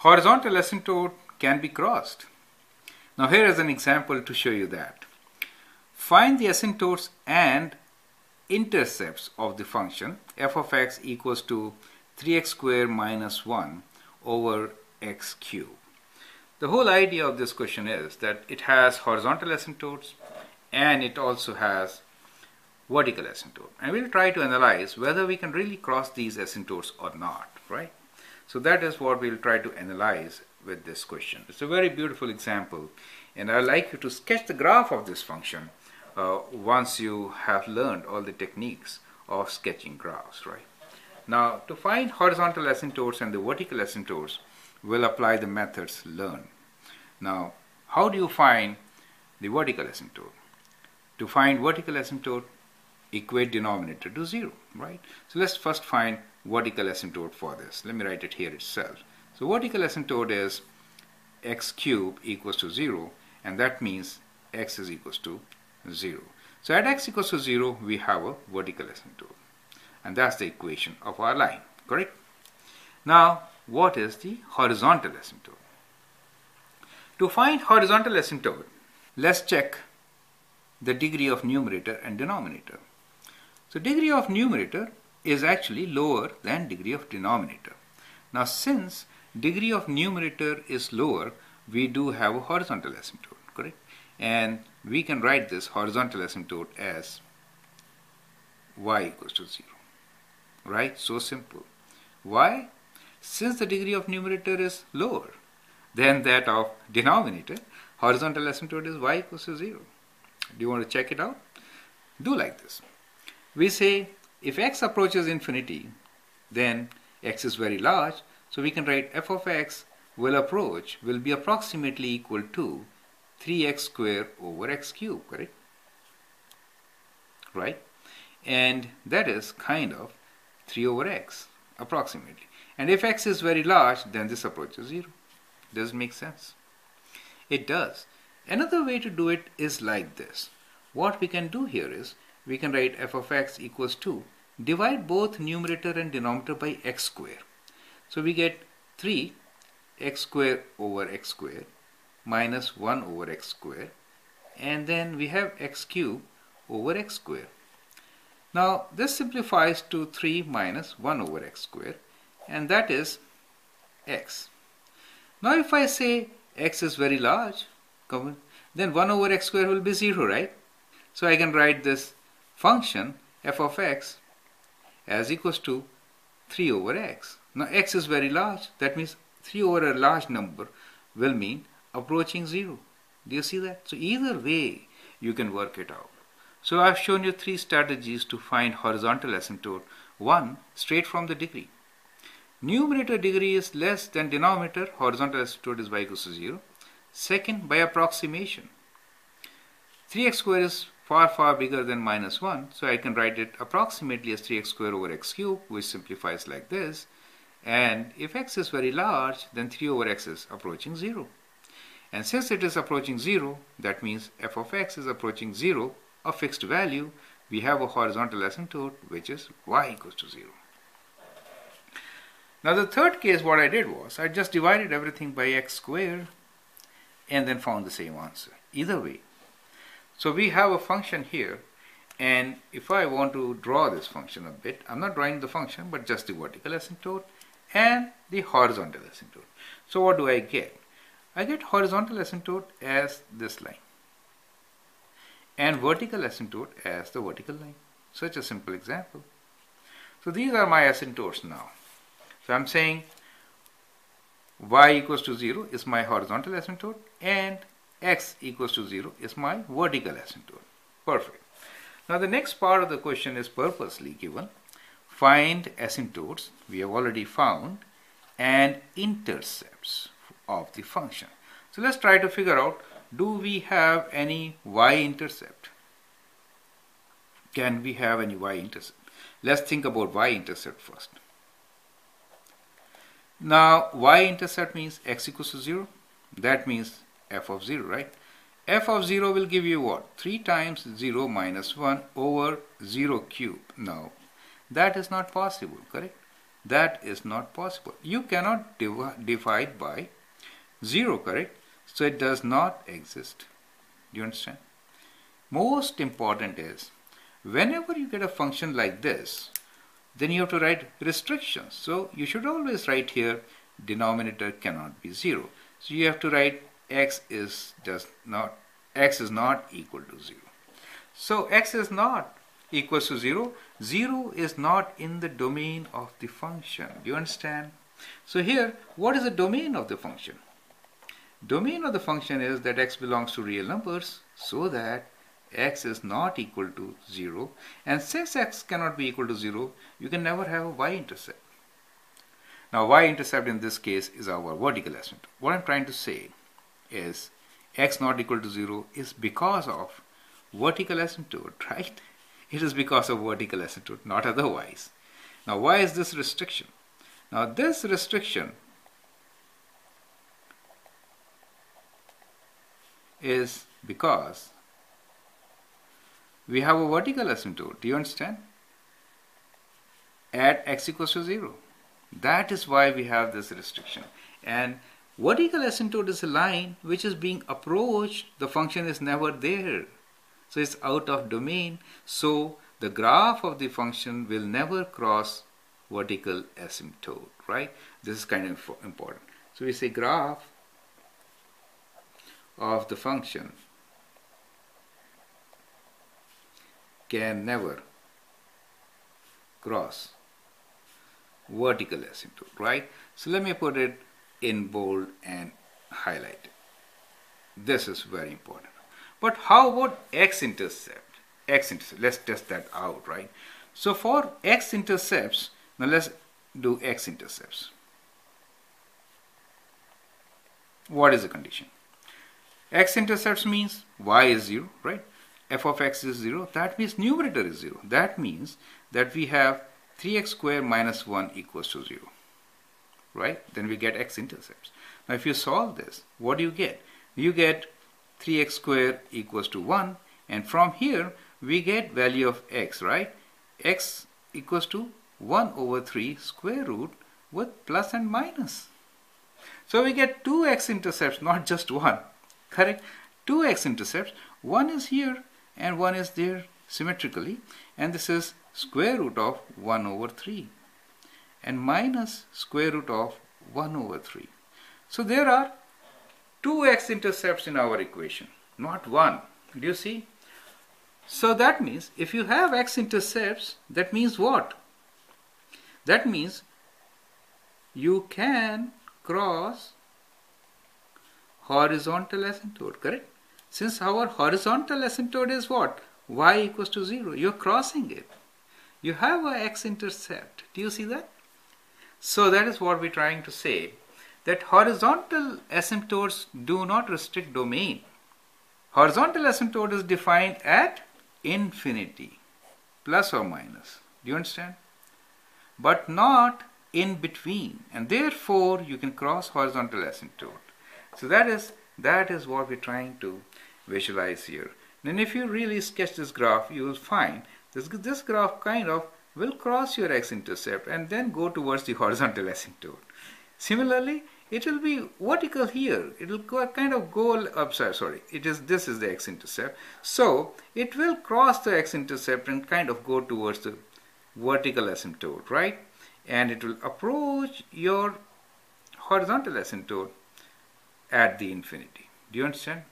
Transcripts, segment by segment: horizontal asymptote can be crossed. Now here is an example to show you that. Find the asymptotes and intercepts of the function f of x equals to 3x square minus 1 over x cube. The whole idea of this question is that it has horizontal asymptotes and it also has vertical asymptote, and we'll try to analyze whether we can really cross these asymptotes or not, right? So that is what we'll try to analyze with this question. It's a very beautiful example, and I'd like you to sketch the graph of this function once you have learned all the techniques of sketching graphs, right? Now, to find horizontal asymptotes and the vertical asymptotes, we'll apply the methods learned. Now, how do you find the vertical asymptote? To find vertical asymptote, equate denominator to 0, right? So let's first find vertical asymptote for this. Let me write it here itself. So vertical asymptote is x cubed equals to 0, and that means x is equals to 0. So at x equals to 0, we have a vertical asymptote, and that's the equation of our line, correct? Now, what is the horizontal asymptote? To find horizontal asymptote, let's check the degree of numerator and denominator. So degree of numerator is actually lower than degree of denominator. Now, since degree of numerator is lower, we do have a horizontal asymptote, correct? And we can write this horizontal asymptote as y equals to 0, right? So simple. Why? Since the degree of numerator is lower than that of denominator, horizontal asymptote is y equals to 0. Do you want to check it out? Do like this. We say if x approaches infinity, then x is very large, so we can write f of x will be approximately equal to 3x square over x cube, correct? Right? And that is kind of 3 over x, approximately. And if x is very large, then this approaches 0. Does it make sense? It does. Another way to do it is like this. What we can do here is, we can write f of x equals to, divide both numerator and denominator by x square. So we get 3 x square over x square minus 1 over x square, and then we have x cube over x square. Now this simplifies to 3 minus 1 over x square, and that is x. Now if I say x is very large, then 1 over x square will be 0, right? So I can write this function f of x as equals to 3 over x. Now x is very large, that means 3 over a large number will mean approaching 0. Do you see that? So either way you can work it out. So I've shown you 3 strategies to find horizontal asymptote. One, straight from the degree. Numerator degree is less than denominator, horizontal asymptote is y equals to 0. Second, by approximation. 3x square is far, far bigger than minus 1, so I can write it approximately as 3x square over x cube, which simplifies like this. And if x is very large, then 3 over x is approaching 0. And since it is approaching 0, that means f of x is approaching 0, a fixed value. We have a horizontal asymptote, which is y equals to 0. Now the third case, what I did was, I just divided everything by x squared and then found the same answer, either way. So we have a function here, and if I want to draw this function a bit, I'm not drawing the function, but just the vertical asymptote and the horizontal asymptote. So what do I get? I get horizontal asymptote as this line, and vertical asymptote as the vertical line. Such a simple example. So these are my asymptotes now. So I'm saying y equals to 0 is my horizontal asymptote, and x equals to 0 is my vertical asymptote. Perfect. Now the next part of the question is purposely given. Find asymptotes, we have already found, and intercepts of the function. So let's try to figure out, do we have any y-intercept? Can we have any y-intercept? Let's think about y-intercept first. Now y-intercept means x equals to 0. That means f of 0, right? F of 0 will give you what? 3 times 0 minus 1 over 0 cube. Now that is not possible, correct? That is not possible. You cannot divide by 0, correct? So it does not exist. Do you understand? Most important is, whenever you get a function like this, then you have to write restrictions. So you should always write here, denominator cannot be 0. So you have to write x is not equal to 0. So x is not equals to 0. 0 is not in the domain of the function. Do you understand? So here, what is the domain of the function? Domain of the function is that x belongs to real numbers, so that x is not equal to 0. And since x cannot be equal to 0, you can never have a y-intercept. Now, y-intercept in this case is our vertical estimate. What I'm trying to say is x not equal to 0 is because of vertical asymptote, right? It is because of vertical asymptote, not otherwise. Now, why is this restriction? Now, this restriction is because we have a vertical asymptote. Do you understand? At x equals to 0. That is why we have this restriction. And vertical asymptote is a line which is being approached. The function is never there. So it's out of domain. So the graph of the function will never cross vertical asymptote, right? This is kind of important. So we say graph of the function can never cross vertical asymptote, right? So let me put it in bold and highlight it. This is very important. But how about x-intercept? X-intercept, let's test that out, right? So for x-intercepts, now let's do x-intercepts. What is the condition? X-intercepts means y is 0, right? F of x is 0. That means numerator is 0. That means that we have 3x squared minus 1 equals to 0, right? Then we get x-intercepts. Now if you solve this, what do you get? You get 3x squared equals to 1, and from here we get value of x, right? X equals to 1 over 3 square root with plus and minus. So we get two x-intercepts, not just one, correct? Two x-intercepts, one is here and one is there symmetrically, and this is square root of 1 over 3 and minus square root of 1 over 3. So there are two x-intercepts in our equation, not one. Do you see? So that means if you have x-intercepts, that means what? That means you can cross horizontal asymptote, correct? Since our horizontal asymptote is what? Y equals to 0. You're crossing it. You have an x-intercept. Do you see that? So that is what we're trying to say, that horizontal asymptotes do not restrict domain. Horizontal asymptote is defined at infinity, plus or minus. Do you understand? But not in between. And therefore, you can cross horizontal asymptote. So that is what we're trying to visualize here. And if you really sketch this graph, you will find this graph kind of will cross your x-intercept and then go towards the horizontal asymptote. Similarly, it will be vertical here. It will kind of go up, sorry, this is the x-intercept. So it will cross the x-intercept and kind of go towards the vertical asymptote, right? And it will approach your horizontal asymptote at the infinity. Do you understand?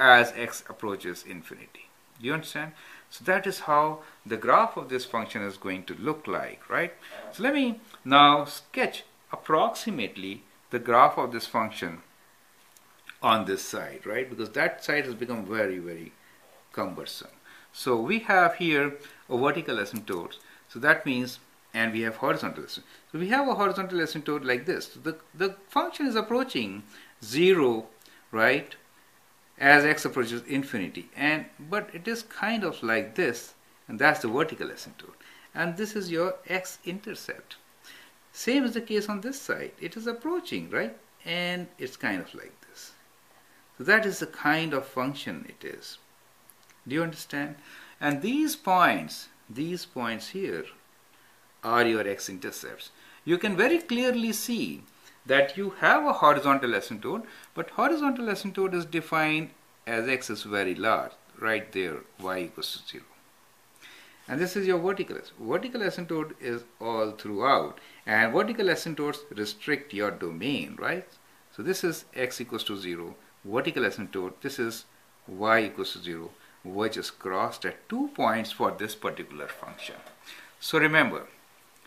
As x approaches infinity. Do you understand? So that is how the graph of this function is going to look like, right? So let me now sketch approximately the graph of this function on this side, right? Because that side has become very, very cumbersome. So we have here a vertical asymptote. So that means, and we have horizontal asymptote. So we have a horizontal asymptote like this. So the function is approaching 0, right? As x approaches infinity. But it is kind of like this, and that's the vertical asymptote. And this is your x-intercept. Same is the case on this side. It is approaching, right? And it's kind of like this. So that is the kind of function it is. Do you understand? And these points here are your x-intercepts. you can very clearly see that you have a horizontal asymptote, but horizontal asymptote is defined as x is very large, right there, y equals to 0. And this is your vertical asymptote. Vertical asymptote is all throughout, and vertical asymptotes restrict your domain, right? So this is x equals to 0, vertical asymptote, this is y equals to 0, which is crossed at 2 points for this particular function. So remember,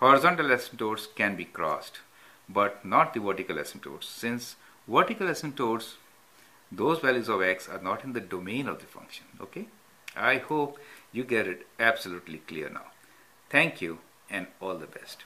horizontal asymptotes can be crossed, but not the vertical asymptotes, since vertical asymptotes, those values of x are not in the domain of the function. Okay, I hope you get it absolutely clear now. Thank you and all the best.